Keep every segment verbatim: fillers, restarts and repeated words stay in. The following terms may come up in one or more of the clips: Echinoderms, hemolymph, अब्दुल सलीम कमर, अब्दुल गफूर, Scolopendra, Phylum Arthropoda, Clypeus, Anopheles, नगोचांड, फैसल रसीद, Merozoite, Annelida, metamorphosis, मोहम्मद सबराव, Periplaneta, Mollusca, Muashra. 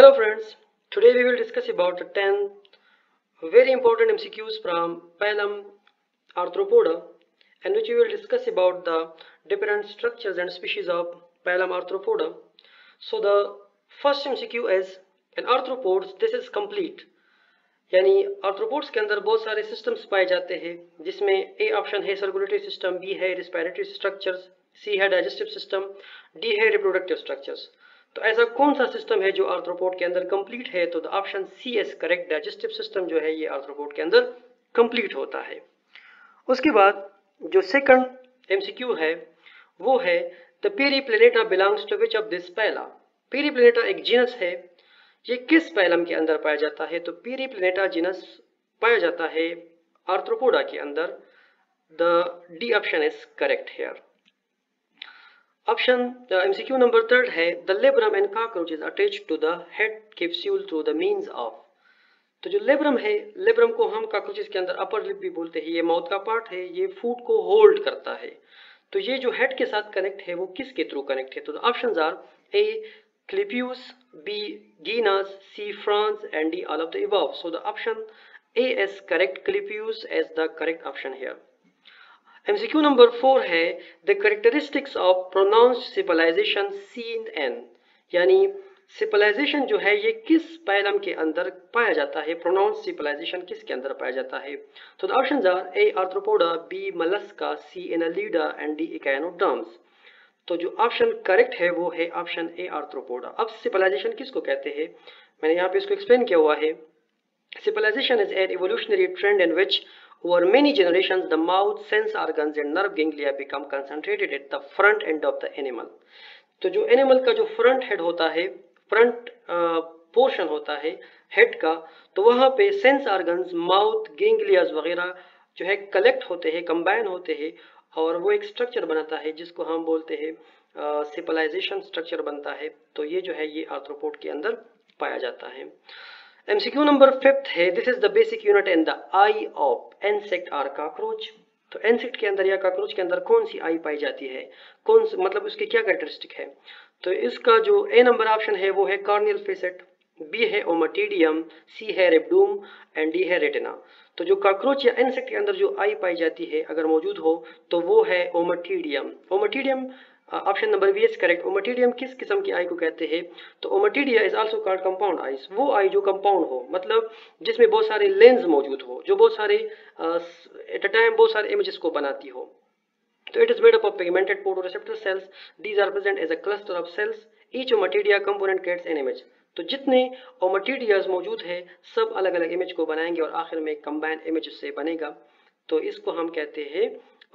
Hello friends, today we will discuss about the ten very important M C Qs from Phylum Arthropoda, and which we will discuss about the different structures and species of Phylum Arthropoda. So the first M C Q is in arthropods, this is complete. यानी arthropods के अंदर बहुत सारे systems पाए जाते हैं, जिसमें A option है सर्कुलेटरी सिस्टम, बी है रेस्पिरेटरी स्ट्रक्चर्स, सी है डाइजेस्टिव सिस्टम, डी है रिप्रोडक्टिव स्ट्रक्चर्स. तो ऐसा कौन सा सिस्टम है जो आर्थ्रोपोड के अंदर कंप्लीट है? तो the option C is correct. Digestive system जो है ये आर्थ्रोपोड के अंदर कंप्लीट होता है. उसके बाद जो सेकंड एमसीक्यू है वो है the Periplaneta belongs to which of this phyla. Periplaneta एक जीनस है, ये किस पैलम के अंदर पाया जाता है? तो पेरीप्लेनेटा जीनस पाया जाता है आर्थ्रोपोडा के अंदर. The D option is correct here. Option MCQ number third है the labrum and cockroach is attached to the head capsule through the means of. तो जो लेब्रम है, लेब्रम को हम कॉकरोचेस के अंदर अपर लिप भी बोलते हैं, ये माउथ का पार्ट है, ये फूड को होल्ड करता है. तो ये जो हेड के साथ कनेक्ट है वो किसके थ्रू कनेक्ट है? तो options are A Clypeus, B Ginas, C Frons, and D all of the above. So the option A is correct. Clypeus is the correct option here. M C Q number four है the characteristics of pronounced sepalization seen in. यानी sepalization जो है ये किस पैलम के अंदर पाया जाता है? Pronounced sepalization किसके अंदर पाया जाता है? तो the options are A Arthropoda, B Mollusca, C Annelida, and D Echinoderms. तो जो ऑप्शन करेक्ट है वो है ऑप्शन ए आर्थ्रोपोडा. अब सिपलाइजेशन किसको कहते हैं? मैंने यहाँ पे इसको एक्सप्लेन किया हुआ है. Cephalization is an evolutionary trend in which over many generations the mouth, sense organs and nerve ganglia become concentrated at the front end of the animal. तो जो एनिमल का जो फ्रंट हेड होता है, फ्रंट पोर्शन होता है head का, तो वहाँ पे सेंस ऑर्गन्स, माउथ, गैंग्लियाज वगैरह जो है कलेक्ट होते हैं, कंबाइन होते हैं, और वो एक स्ट्रक्चर बनाता है जिसको हम बोलते हैं सिपलाइजेशन स्ट्रक्चर बनता है. तो ये जो है ये आर्थ्रोपोड के अंदर पाया जाता है. एमसीक्यू नंबर फिफ्थ है this is the basic unit and the eye of insect are cockroach. तो इंसेक्ट के अंदर या कॉकरोच के अंदर कौन सी आई पाई जाती है, कौन सी, मतलब उसकी क्या कैरेक्टरिस्टिक है? तो इसका जो ए नंबर ऑप्शन है वो है कॉर्नियल फेसेट, बी है ओमाटीडियम, सी है रेबडूम, एंड डी है रेटिना. तो जो कॉकरोच या इंसेक्ट के अंदर जो आई पाई जाती है अगर मौजूद हो तो वो है ommatidium. Ommatidium option number B is correct. Ommatidium किस किस्म की आई को कहते हैं? तो ommatidia is also called compound eyes. वो आई जो कंपाउंड हो, मतलब जिसमें बहुत सारे लेंस मौजूद हो, जो बहुत सारे एट अ टाइम बहुत सारे इमेजेस को बनाती हो. तो it is made up of pigmented photoreceptor cells. These are present as a cluster of cells. Each ommatidia component creates an image. तो जितने ओमाटीडियाज मौजूद है सब अलग अलग इमेज को बनाएंगे और आखिर में कंबाइन इमेज से बनेगा. तो इसको हम कहते हैं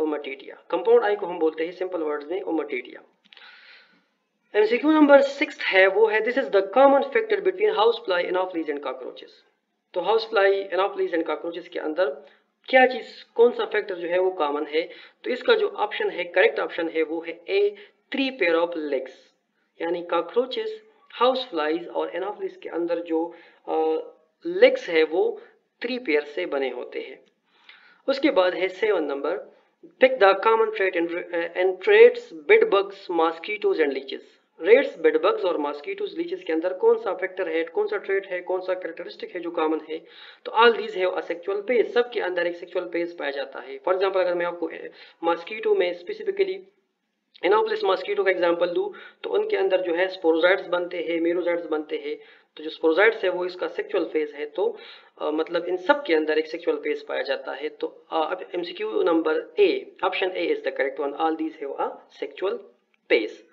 ओमाटीडिया. कंपाउंड आई को हम बोलते हैं सिंपल वर्ड्स में ओमाटीडिया. एमसीक्यू नंबर सिक्स्थ है वो है this is the common factor between house fly, Anopheles and cockroaches. तो house fly, Anopheles and cockroaches के अंदर क्या चीज, कौन सा फैक्टर जो है वो कॉमन है? तो इसका जो ऑप्शन है, करेक्ट ऑप्शन है वो है A three pair of legs. यानी कॉकरोचेस, हाउस फ्लाइज और एनोफिलीज के अंदर जो लेग्स है वो थ्री पेयर से बने होते हैं. उसके बाद है seven number pick the common trait and traits bed bugs, mosquitoes and leeches. Rats, bed bugs और मॉस्किटोज, लीचेस के अंदर कौन सा फैक्टर है, कौन सा ट्रेट है, कौन सा कैरेक्टरिस्टिक है जो कॉमन है? तो ऑल दीज है असेक्सुअल पेज. सब के अंदर एक सेक्सुअल पेज पाया जाता है. फॉर एग्जाम्पल अगर मैं आपको मॉस्किटो में स्पेसिफिकली एनोफिलिस मॉस्किटो का एग्जाम्पल दूं तो उनके अंदर जो है स्पोरोजाइट्स बनते हैं, मेरोजाइट्स बनते हैं. तो जो स्पोरोजाइट्स है वो इसका सेक्सुअल फेज है. तो आ, मतलब इन सब के अंदर एक सेक्सुअल फेज पाया जाता है. तो अब MCQ number A, option A is the correct one. All these have a sexual phase.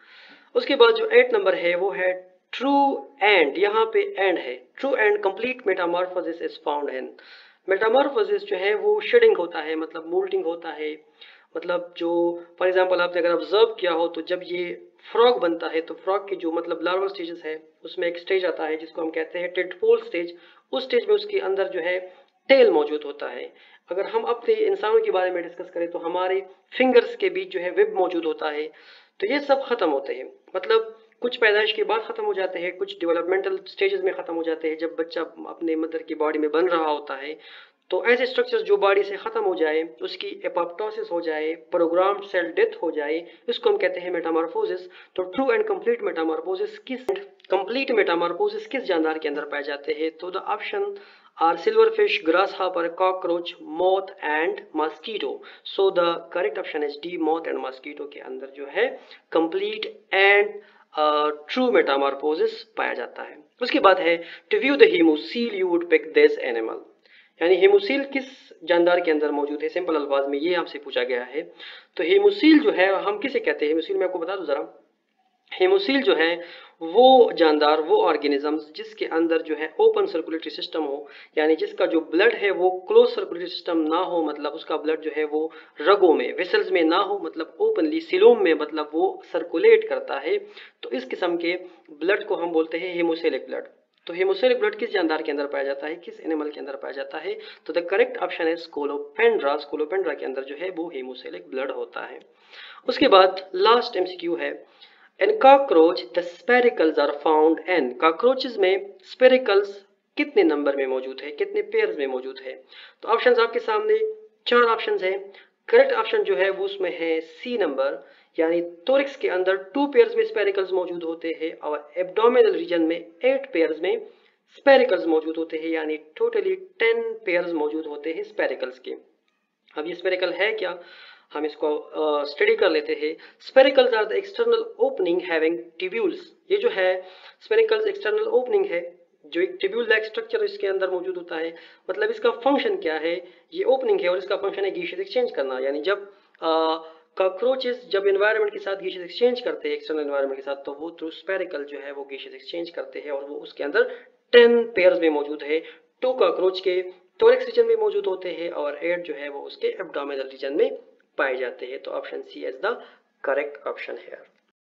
उसके बाद जो एट नंबर है वो है ट्रू एंड. यहाँ पे एंड है, true and complete metamorphosis is found in. Metamorphosis जो है वो शेडिंग होता है, मतलब मोल्टिंग होता है. मतलब जो फॉर एग्जांपल आपने अगर ऑब्जर्व किया हो तो जब ये फ्रॉग बनता है तो फ्रॉग की जो मतलब लार्वल स्टेजेस है उसमें एक स्टेज आता है जिसको हम कहते हैं टेडपोल स्टेज. उस स्टेज में उसके अंदर जो है टेल मौजूद होता है. अगर हम अपने इंसानों के बारे में डिस्कस करें तो हमारे फिंगर्स के बीच जो है वेब मौजूद होता है. तो ये सब खत्म होते हैं, मतलब कुछ पैदाइश के बाद खत्म हो जाते हैं, कुछ डेवलपमेंटल स्टेजेस में खत्म हो जाते हैं जब बच्चा अपने मदर की बॉडी में बन रहा होता है. तो ऐसे स्ट्रक्चर्स जो बॉडी से ख़त्म हो जाए, उसकी एपोप्टोसिस हो जाए, प्रोग्राम सेल डेथ हो जाए, इसको हम कहते हैं मेटामॉर्फोसिस। तो ट्रू एंड कंप्लीट मेटामॉर्फोसिस किस कंप्लीट मेटामॉर्फोसिस किस जानदार के अंदर पाए जाते हैं? तो the option are silverfish, grasshopper, cockroach, moth and mosquito. So the correct option is D, moth and mosquito के अंदर जो है कंप्लीट एंड ट्रू मेटामॉर्फोसिस पाया जाता है। उसके बाद है to view the haemocoel you would pick this animal, यानी हीमोसील किस जानदार के अंदर मौजूद है, सिंपल अल्फाज में ये आपसे पूछा गया है। तो हीमोसील जो है हम किसे कहते हैं, हीमोसील मैं आपको बता दूं जरा, हीमोसील जो है वो जानदार, वो ऑर्गेनिजम्स जिसके अंदर जो है ओपन सर्कुलेटरी सिस्टम हो, यानी जिसका जो ब्लड है वो क्लोज सर्कुलेटरी सिस्टम ना हो, मतलब उसका ब्लड जो है वो रगों में, वेसल्स में ना हो, मतलब ओपनली सीलोम में, मतलब वो सर्कुलेट करता है। तो इस किस्म के ब्लड को हम बोलते हैं हीमोसेलिक ब्लड। तो हीमोसेलिक ब्लड किस जानदार के अंदर पाया जाता है, किस एनिमल के अंदर पाया जाता है? तो द करेक्ट ऑप्शन है स्कोलोपेंड्रा। स्कोलोपेंड्रा के अंदर जो है वो हीमोसेलिक ब्लड होता है। उसके बाद लास्ट एमसीक्यू है, in cockroach the spiracles are found in, cockroaches में स्पेरिकल्स कितने नंबर में मौजूद है, कितने पेयर्स में मौजूद है? तो ऑप्शंस आपके सामने चार ऑप्शंस हैं। करेक्ट ऑप्शन जो है वो उसमें है सी नंबर, यानी थोरिक्स के अंदर टू पेयर्स में स्पेरिकल्स मौजूद होते हैं और एब्डोमिनल रीजन में एट पेयर्स में स्पेरिकल्स मौजूद होते हैं, यानी टोटली टेन पेयर्स मौजूद होते हैं स्पेरिकल्स के। अब ये स्पेरिकल है क्या, हम इसको स्टडी uh, कर लेते हैं। Spiracles are the external opening having tubules, ये जो है स्पेरिकल्स एक्सटर्नल ओपनिंग है, जो एक ट्यूब्यूल लाइक स्ट्रक्चर इसके अंदर मौजूद होता है। मतलब इसका फंक्शन क्या है, ये ओपनिंग है और इसका फंक्शन है गीशेस एक्सचेंज करना, यानी जब कॉकरोचेस uh, जब एनवायरनमेंट के साथ गीशेस एक्सचेंज करते हैं, एक्सटर्नल एनवायरनमेंट के साथ, तो वो थ्रू स्पेरिकल जो है वो गीशेस एक्सचेंज करते हैं और वो उसके अंदर टेन पेयर्स में मौजूद है। टू कॉकरोच के टोरेक्स रीजन में मौजूद होते हैं और एट जो है वो उसके एब्डोमिनल रीजन में पाए जाते हैं। तो option C is the correct option है।